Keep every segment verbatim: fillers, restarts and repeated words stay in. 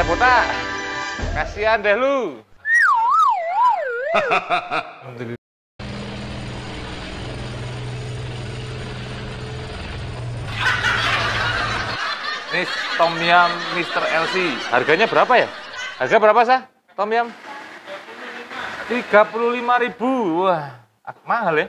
Chef Bota, kasihan deh lu. Alhamdulillah. Ini Tom Yam Mister L C. Harganya berapa ya? Harga berapa, Sah? Tom Yam? tiga puluh lima ribu. Wah, mahal ya?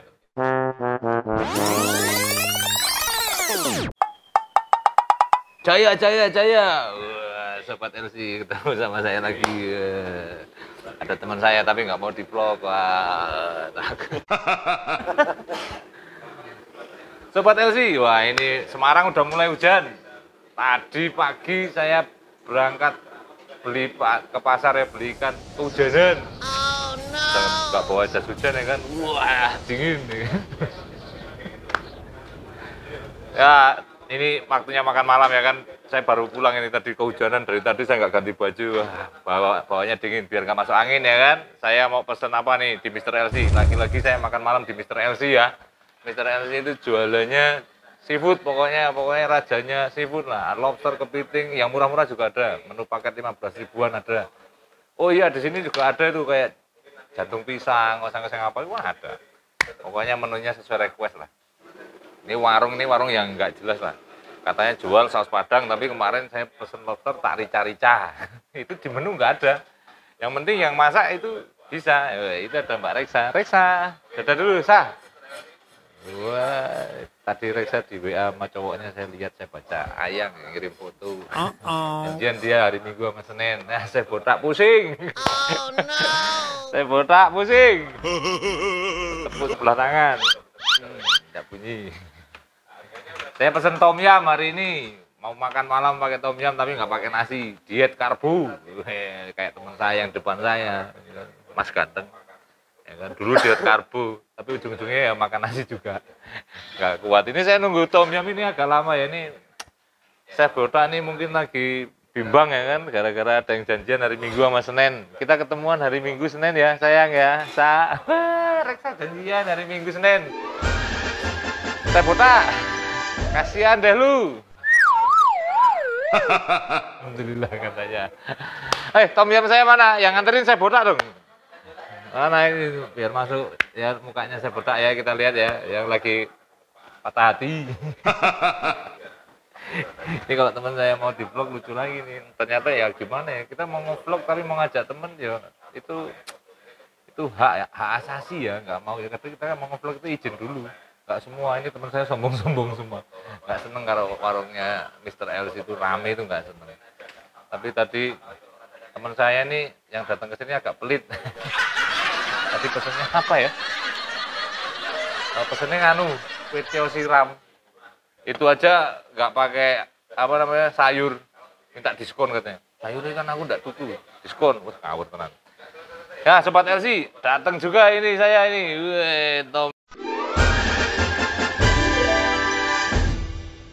Jaya, jaya, jaya. Wah, Sobat L C, ketemu sama saya lagi. Ada teman saya, tapi nggak mau di-vlog. Wah, takut. Sobat L C, wah ini Semarang udah mulai hujan. Tadi pagi saya berangkat beli ke pasar ya, beli ikan, kehujanan. Oh no. Gak bawa jas hujan ya kan, wah dingin. Ya ini waktunya makan malam ya kan, saya baru pulang ini tadi kehujanan, dari tadi saya nggak ganti baju, bawa bawanya dingin biar nggak masuk angin ya kan. Saya mau pesen apa nih di Mister L C, lagi-lagi saya makan malam di Mister L C ya. Mister L C itu jualannya seafood, pokoknya pokoknya rajanya seafood lah, lobster, kepiting, yang murah-murah juga ada, menu paket lima belas ribuan ada. Oh iya, di sini juga ada itu kayak jantung pisang, oseng-oseng apa, wah ada. Pokoknya menunya sesuai request lah. Ini warung ini warung yang nggak jelas lah. Katanya jual saus padang, tapi kemarin saya pesen lobster tak rica-rica. Itu di menu nggak ada. Yang penting yang masak itu bisa. Itu ada Mbak Reksa. Reksa, dadah dulu, Sah. Wah, tadi Reksa di W A sama cowoknya, saya lihat, saya baca, ayang yang ngirim foto. Janjian dia hari Minggu sama Senin. Nah, saya botak pusing. Oh, no. Saya botak pusing. Tepuk sebelah tangan. Tidak bunyi. Saya pesen Tom Yam hari ini. Mau makan malam pakai Tom Yam, tapi nggak pakai nasi. Diet karbo. Kayak teman saya yang depan saya, Mas Ganteng. Ya kan? Dulu diet karbo, tapi ujung-ujungnya ya makan nasi juga. Gak kuat. Ini saya nunggu Tom Yam ini agak lama ya. Ini Chef Bota ini mungkin lagi bimbang ya kan, gara-gara ada yang janjian hari Minggu sama Senin. Kita ketemuan hari Minggu Senin ya, sayang ya. Sa Reksa janjian hari Minggu Senin. Chef Bota, kasihan deh lu. Alhamdulillah katanya. Eh, hey, Tom Yam saya mana? Yang nganterin Chef Bota dong. Nah ini biar masuk ya, mukanya saya botak ya, kita lihat ya yang lagi patah hati. Ini kalau teman saya mau di vlog lucu lagi nih, ternyata ya gimana ya, kita mau nge-vlog tapi mau ngajak temen ya, itu itu hak ya, hak asasi ya, nggak mau ya, tapi kita mau nge-vlog itu izin dulu, nggak semua. Ini teman saya sombong-sombong semua, nggak seneng kalau warungnya Mister Els itu rame, itu nggak seneng. Tapi tadi teman saya nih yang datang ke sini agak pelit. Tadi pesennya apa ya? Nah, pesennya nganu, kwetiau siram. Itu aja nggak pakai apa namanya sayur, minta diskon katanya. Sayurnya kan aku nggak tuku, diskon. Wah ngawur tenang. Ya Sobat L C, datang juga ini saya ini. Wih, Tom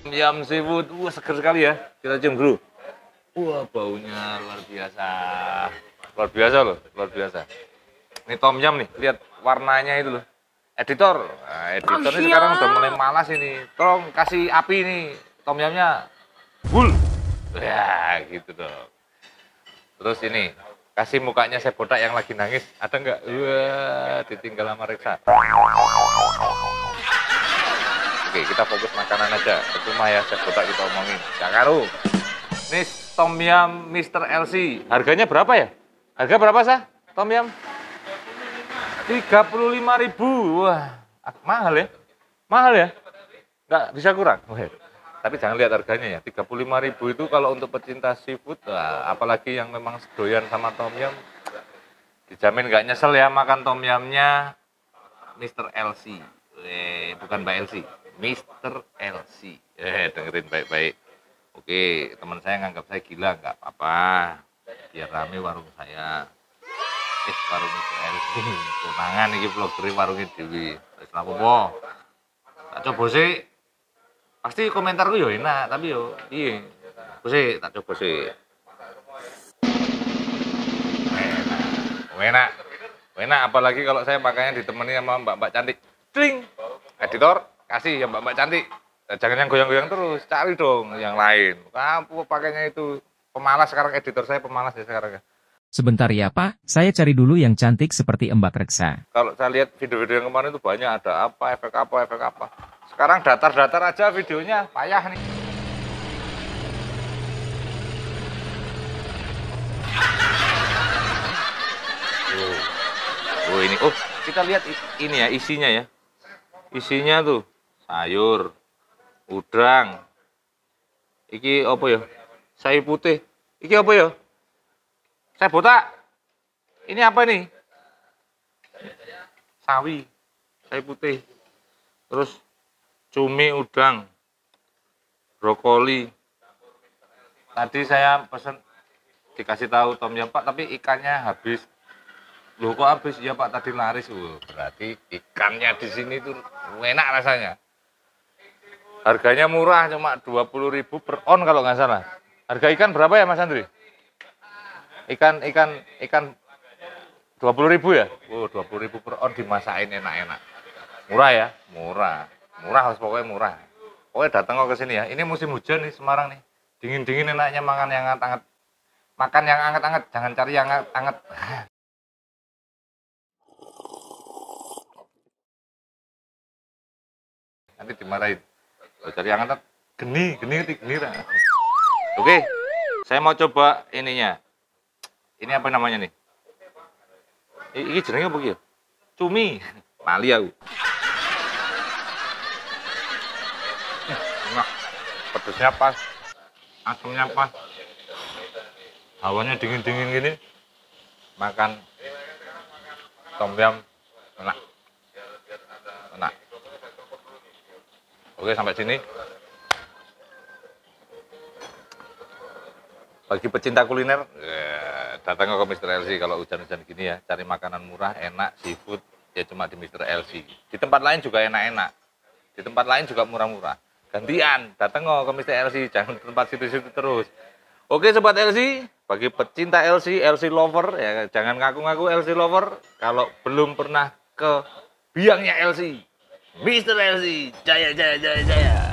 Yam seafood, wah seger sekali ya. Kita cium dulu. Wah baunya luar biasa, luar biasa loh, luar biasa. Ini Tom Yam nih, lihat warnanya itu loh. Editor, nah, editor ini sekarang udah mulai malas ini. Tolong kasih api nih, Tom Yamnya full. Ya gitu dong. Terus ini, kasih mukanya saya botak yang lagi nangis. Ada nggak? Wah, ditinggal sama Reksa. Oke, kita fokus makanan aja. Percuma ya, saya botak kita omongin. Gak karu. Ini Tom Yam Mister L C. Harganya berapa ya? Harga berapa, Sah? Tom Yam? tiga puluh lima ribu, wah mahal ya, mahal ya, nggak bisa kurang. Wah. Tapi jangan lihat harganya ya, tiga puluh lima ribu itu kalau untuk pecinta seafood, wah, apalagi yang memang doyan sama Tom Yam, dijamin nggak nyesel ya makan Tom Yamnya Mister L C, eh, bukan Mbak L C, Mister L C, eh, dengerin baik-baik. Oke, teman saya nganggap saya gila, nggak apa-apa, biar rame warung saya. Warung itu tunangan iki vlogger warunge dhewe. Wis lapo po. Tak coba sih. Pasti komentarku yo enak, tapi yo piye. Wis tak coba sih. Enak. Enak. Enak apalagi kalau saya makanya ditemani sama Mbak-mbak cantik. Tring. Editor, kasih ya Mbak-mbak cantik. Jangan yang goyang-goyang terus, cari dong yang lain. Kamu pakainya itu Pemalas sekarang, editor saya pemalas ya sekarang. Sebentar ya Pak, saya cari dulu yang cantik seperti Mbak Reksa. Kalau saya lihat video-video yang kemarin itu banyak ada apa, efek apa, efek apa. Sekarang datar-datar aja videonya, payah nih. Oh, oh ini, oh kita lihat ini ya isinya ya. Isinya tuh sayur, udang. Iki apa ya? Sayur putih. Iki apa ya? Chef Bota. Ini apa nih? Sawi. Sayur putih. Terus cumi udang. Brokoli. Tadi saya pesen dikasih tahu Tom Yam Pak, tapi ikannya habis. Loh kok habis? Ya Pak tadi laris. Loh, berarti ikannya di sini tuh enak rasanya. Harganya murah, cuma dua puluh ribu per on kalau nggak salah. Harga ikan berapa ya Mas Andri? Ikan ikan ikan dua puluh ribu ya? Oh, dua puluh ribu per on dimasain enak-enak. Murah ya? Murah. Murah harus pokoknya murah. Pokoknya datang kok ke sini ya. Ini musim hujan nih Semarang nih. Dingin-dingin enaknya makan yang hangat-hangat. Makan yang hangat-hangat, jangan cari yang hangat-hangat. Nanti dimarahin. Kalau cari yang hangat, geni, geni, geni. Oke, saya mau coba ininya. Ini apa namanya nih? Ini jenengnya apa ya? Cumi. Mali aku. Enak. Pedesnya pas. Asamnya pas. Hawanya dingin-dingin gini, makan Tom Yam enak, enak. Oke sampai sini. Bagi pecinta kuliner, ya, datang ke Mister L C kalau hujan-hujan gini ya, cari makanan murah, enak, seafood ya cuma di Mister L C. Di tempat lain juga enak-enak, di tempat lain juga murah-murah. Gantian, datang ke Mister L C, jangan tempat situ-situ terus. Oke sobat L C, bagi pecinta L C, L C lover, ya jangan ngaku-ngaku L C lover kalau belum pernah ke biangnya L C. Mister L C, jaya jaya jaya jaya.